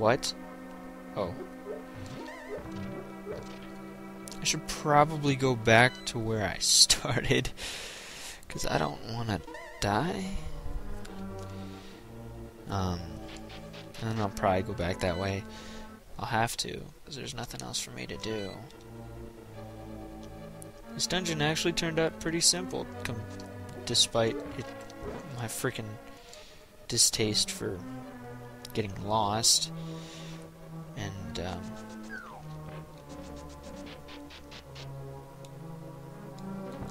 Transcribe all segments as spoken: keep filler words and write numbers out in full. What? Oh. I should probably go back to where I started, because I don't want to die. Um, and I'll probably go back that way. I'll have to, because there's nothing else for me to do. This dungeon actually turned out pretty simple, com despite it, my freaking distaste for getting lost. And, um...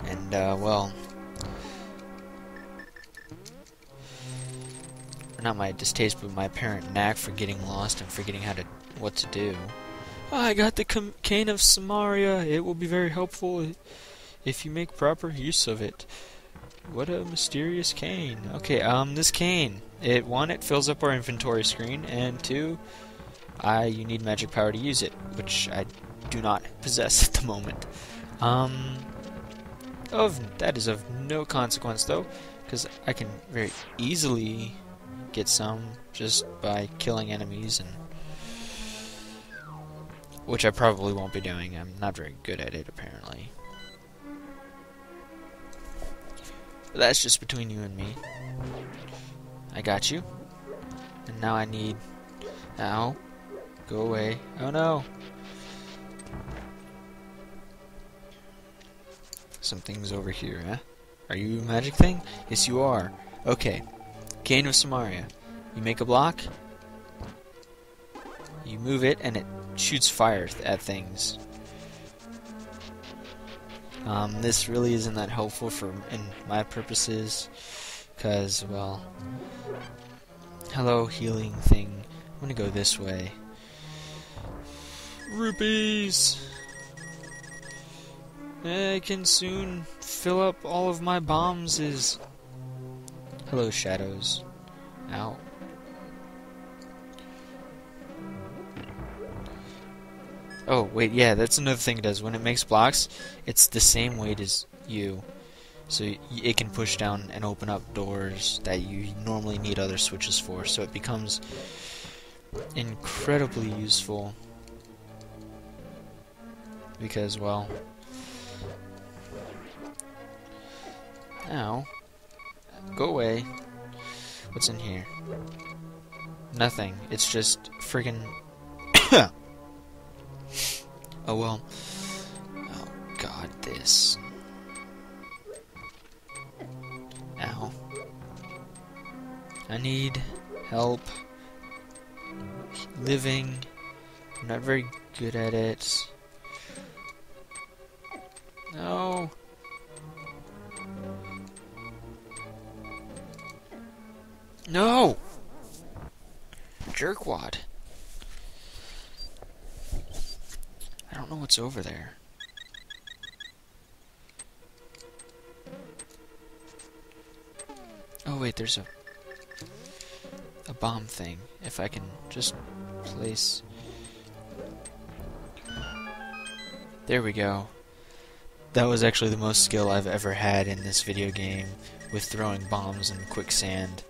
and, uh, well... not my distaste, but my apparent knack for getting lost and forgetting how to... what to do. Oh, I got the Cane of Samaria! It will be very helpful if you make proper use of it. What a mysterious cane. Okay, um, this cane. It, one, it fills up our inventory screen, and two... I, you need magic power to use it, which I do not possess at the moment. Um, of, that is of no consequence, though, because I can very easily get some just by killing enemies, and which I probably won't be doing. I'm not very good at it, apparently. But that's just between you and me. I got you. And now I need... Ow. Go away. Oh no! Something's over here, huh? Are you a magic thing? Yes, you are. Okay. Cane of Samaria. You make a block. You move it, and it shoots fire th at things. Um, this really isn't that helpful for in my purposes, because, well... Hello, healing thing. I'm gonna go this way. Rupees! I can soon fill up all of my bombs. Is hello, shadows. Ow. Oh, wait, yeah, that's another thing it does. When it makes blocks, it's the same weight as you. So it can push down and open up doors that you normally need other switches for. So it becomes incredibly useful. Because, well... Ow. Go away. What's in here? Nothing. It's just friggin'... Oh, well. Oh, God, this. Ow. I need help living. I'm not very good at it. No. No! Jerkwad. I don't know what's over there. Oh wait, there's a a bomb thing. If I can just place... There we go. That was actually the most skill I've ever had in this video game, with throwing bombs in quicksand.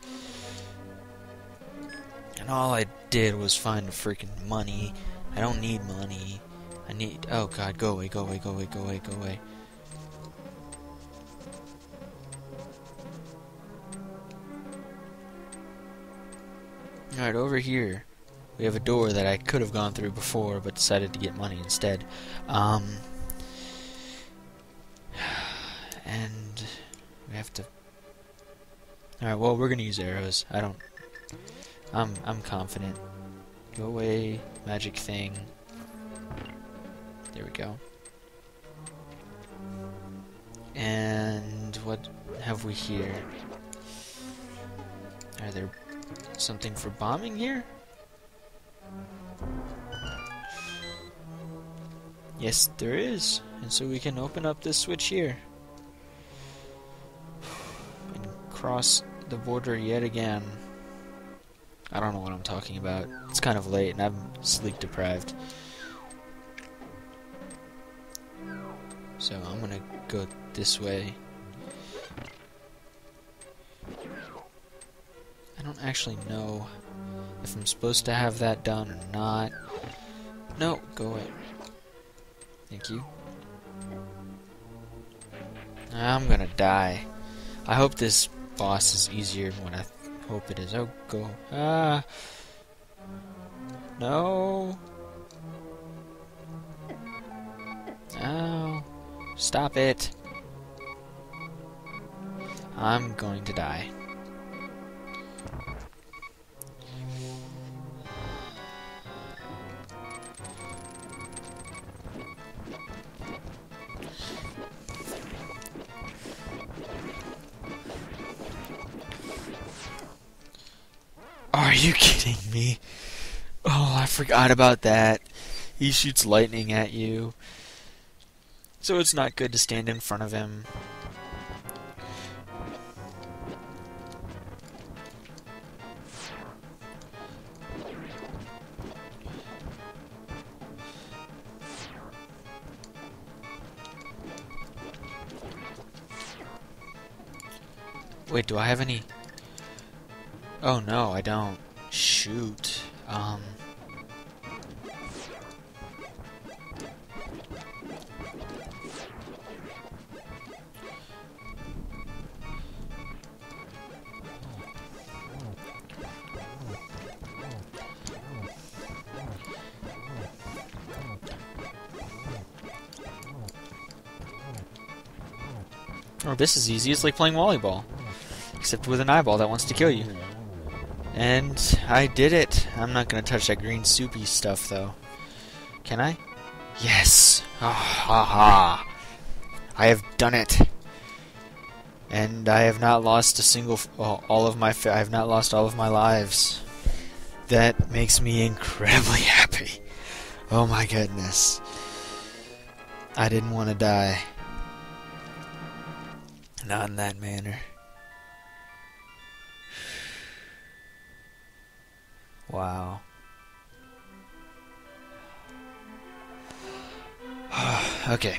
And all I did was find the freaking money. I don't need money. I need... Oh god, go away, go away, go away, go away, go away. Alright, over here, we have a door that I could have gone through before, but decided to get money instead. Um... And... we have to... Alright, well, we're gonna use arrows. I don't... I'm, I'm confident. Go away, magic thing. There we go. And what have we here? Are there something for bombing here? Yes, there is. And so we can open up this switch here. And cross the border yet again. I don't know what I'm talking about. It's kind of late and I'm sleep deprived. So I'm gonna go this way. I don't actually know if I'm supposed to have that done or not. No, go away. Thank you. I'm gonna die. I hope this boss is easier than what I hope it is. Oh, go. Ah. No. No. Stop it. I'm going to die. Are you kidding me? Oh, I forgot about that. He shoots lightning at you. So it's not good to stand in front of him. Wait, do I have any... Oh no, I don't. Shoot. Um. Oh, this is easy. It's like playing volleyball, except with an eyeball that wants to kill you. And I did it. I'm not gonna touch that green soupy stuff though. Can I? Yes. Ah, ha ha. I have done it. And I have not lost a single f oh, all of my fa I have not lost all of my lives. That makes me incredibly happy. Oh my goodness. I didn't want to die. Not in that manner. Wow. Okay.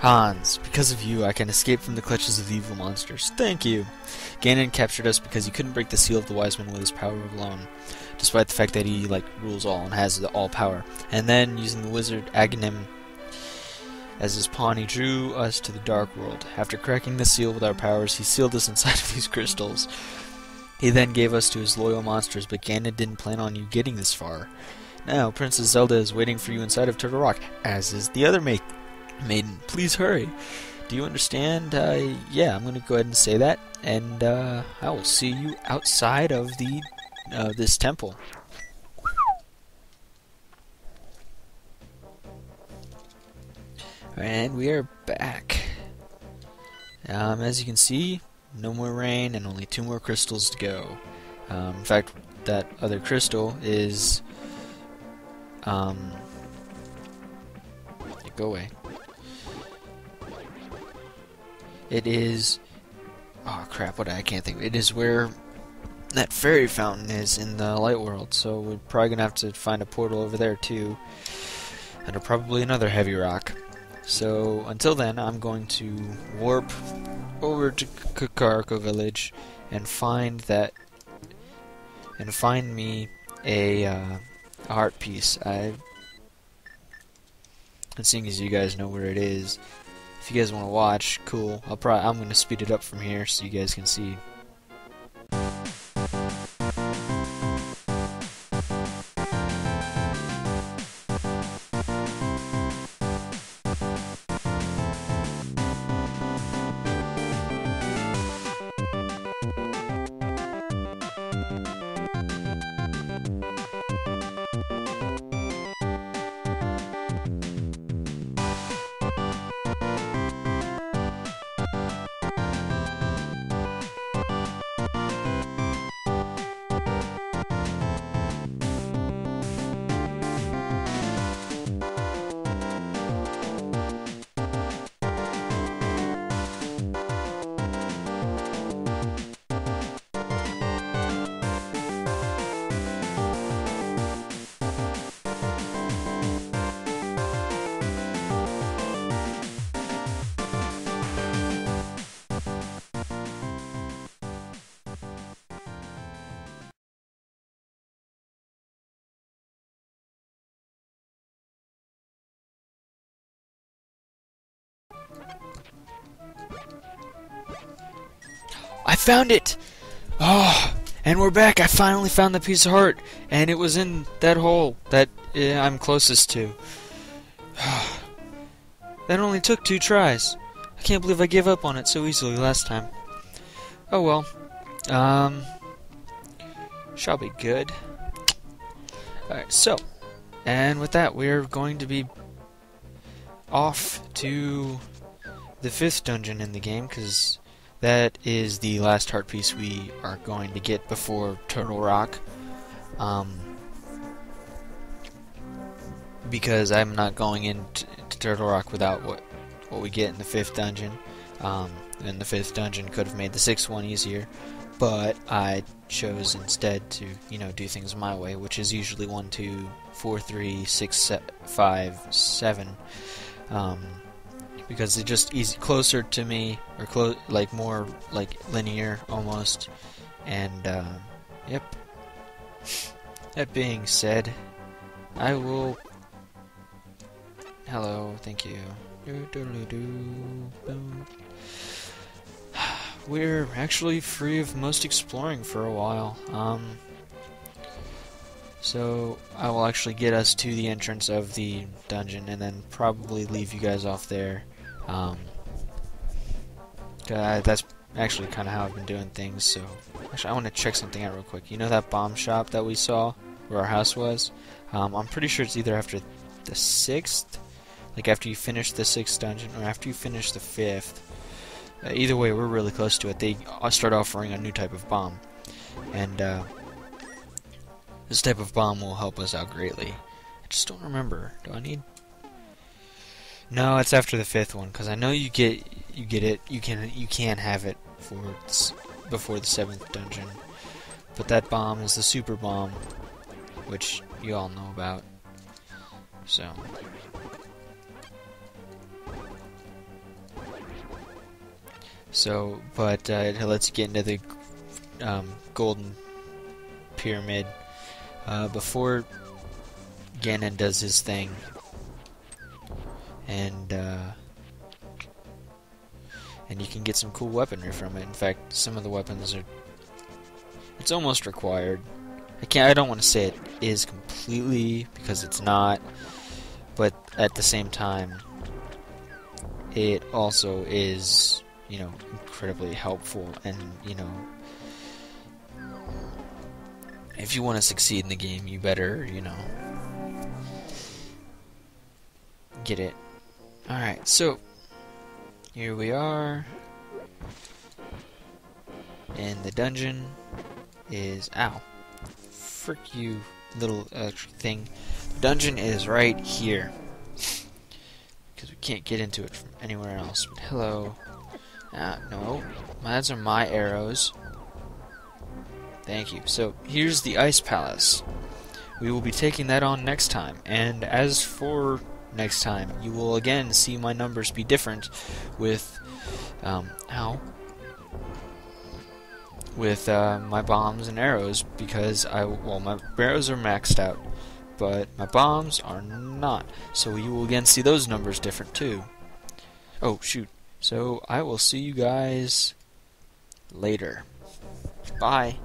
Hans, because of you, I can escape from the clutches of the evil monsters. Thank you. Ganon captured us because he couldn't break the seal of the wise man with his power alone, despite the fact that he, like, rules all and has the all power. And then, using the wizard Aghanim as his pawn, he drew us to the Dark World. After cracking the seal with our powers, he sealed us inside of these crystals. He then gave us to his loyal monsters, but Ganon didn't plan on you getting this far. Now, Princess Zelda is waiting for you inside of Turtle Rock, as is the other ma maiden. Please hurry. Do you understand? Uh, yeah, I'm going to go ahead and say that, and uh, I will see you outside of the uh, this temple. And we are back. Um, as you can see, no more rain and only two more crystals to go. Um, in fact, that other crystal is... Um... Go away. It is... Oh crap, what I can't think of. It is where that fairy fountain is in the light world, so we're probably going to have to find a portal over there too. And probably another heavy rock. So, until then, I'm going to warp over to Kakariko Village and find that and find me a, uh, a heart piece. I, and seeing as you guys know where it is, if you guys want to watch, cool. I'll probably I'm gonna speed it up from here so you guys can see. found it! Oh, and we're back. I finally found the piece of heart, and it was in that hole that uh, I'm closest to. That only took two tries. I can't believe I gave up on it so easily last time. Oh well. Um, shall be good. Alright, so, and with that, we're going to be off to the fifth dungeon in the game, because that is the last heart piece we are going to get before Turtle Rock. Um, because I'm not going into Turtle Rock without what what we get in the fifth dungeon. Um, and the fifth dungeon could have made the sixth one easier, but I chose instead to, you know, do things my way, which is usually one, two, four, three, six, se five, seven, um, because they're just easy, closer to me, or clo like more like linear almost. And uh, yep. That being said, I will. Hello, thank you. We're actually free of most exploring for a while, um, so I will actually get us to the entrance of the dungeon and then probably leave you guys off there. Um, uh, that's actually kind of how I've been doing things. So actually, I want to check something out real quick. You know that bomb shop that we saw where our house was? Um, I'm pretty sure it's either after the sixth, like after you finish the sixth dungeon, or after you finish the fifth. Uh, either way, we're really close to it. They start offering a new type of bomb, and uh, this type of bomb will help us out greatly. I just don't remember. Do I need? No, it's after the fifth one, because I know you get you get it. You can you can have it for before the seventh dungeon, but that bomb is the super bomb, which you all know about. So. So, but uh, it lets you get into the um, golden pyramid uh, before Ganon does his thing, and uh, and you can get some cool weaponry from it. In fact, some of the weapons are, it's almost required. I can't. I don't want to say it is completely, because it's not, but at the same time, it also is, you know, incredibly helpful. And, you know, if you want to succeed in the game, you better, you know, get it. Alright, so here we are, and the dungeon is, ow, frick you little uh, thing, the dungeon is right here, because we can't get into it from anywhere else. But hello. Ah, no. Those are my arrows. Thank you. So, here's the Ice Palace. We will be taking that on next time. And as for next time, you will again see my numbers be different with, um, ow, with, uh, my bombs and arrows, because I, well, my arrows are maxed out, but my bombs are not. So, you will again see those numbers different, too. Oh, shoot. So, I will see you guys later. Bye.